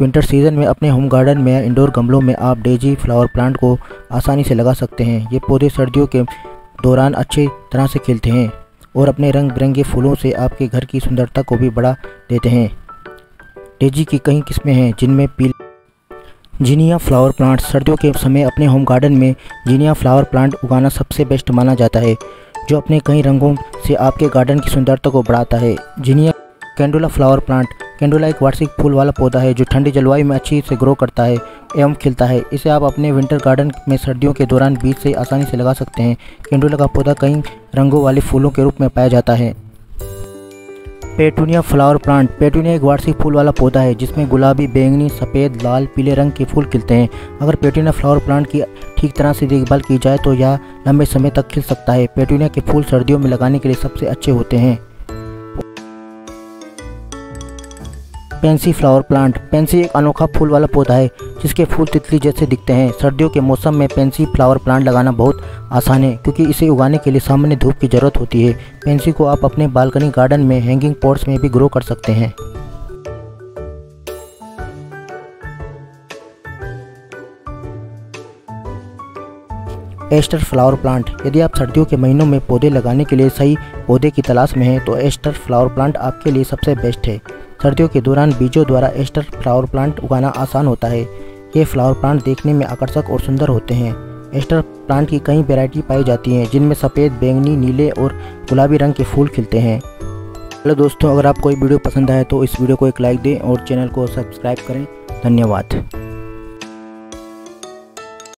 Winter season में अपने home garden में इंडोर गमलों में आप डेजी फ्लावर प्लांट को आसानी से लगा सकते हैं। ये पौधे सर्दियों के दौरान अच्छी तरह से खिलते हैं और अपने रंग बिरंगे फूलों से आपके घर की सुंदरता को भी बढ़ा देते हैं। डेजी की कई किस्में हैं जिनमें जिनिया फ्लावर प्लांट। सर्दियों के समय अपने होम गार्डन में जिनिया फ्लावर प्लांट उगाना सबसे बेस्ट माना जाता है, जो अपने कई रंगों से आपके गार्डन की सुंदरता को बढ़ाता है। Zinnia calendula flower plant. Calendula एक वार्षिक फूल वाला पौधा है जो ठंडी जलवायु में अच्छी से ग्रो करता है एवं खिलता है। इसे आप अपने विंटर गार्डन में सर्दियों के दौरान बीज से आसानी से लगा सकते हैं। कैलेंडुला का पौधा कई रंगों वाले फूलों के रूप में पाया जाता है। Petunia flower plant. पेटूनिया एक वार्षिक फूल वाला पौधा है जिसमें गुलाबी, बैंगनी, सफ़ेद, लाल, पीले रंग के फूल खिलते हैं। अगर पेटूनिया फ्लावर प्लांट की ठीक तरह से देखभाल की जाए तो यह लंबे समय तक खिल सकता है। पेटूनिया के फूल सर्दियों में लगाने के लिए सबसे अच्छे होते हैं। Pence flower plant. पेंसी एक अनोखा फूल वाला पौधा है जिसके फूल तितली जैसे दिखते हैं। सर्दियों के मौसम में पेंसी फ्लावर प्लांट लगाना बहुत आसान है क्योंकि इसे उगाने के लिए सामान्य धूप की ज़रूरत होती है। पेंसी को आप अपने बालकनी गार्डन में हैंगिंग पॉट्स में भी ग्रो कर सकते हैं। Aster flower plant. यदि आप सर्दियों के महीनों में पौधे लगाने के लिए सही पौधे की तलाश में हैं तो एस्टर फ्लावर प्लांट आपके लिए सबसे बेस्ट है। सर्दियों के दौरान बीजों द्वारा एस्टर फ्लावर प्लांट उगाना आसान होता है। ये फ्लावर प्लांट देखने में आकर्षक और सुंदर होते हैं। एस्टर प्लांट की कई वैरायटी पाई जाती हैं जिनमें सफ़ेद, बैंगनी, नीले और गुलाबी रंग के फूल खिलते हैं। हेलो दोस्तों, अगर आपको ये वीडियो पसंद आए तो इस वीडियो को एक लाइक दें और चैनल को सब्सक्राइब करें। धन्यवाद।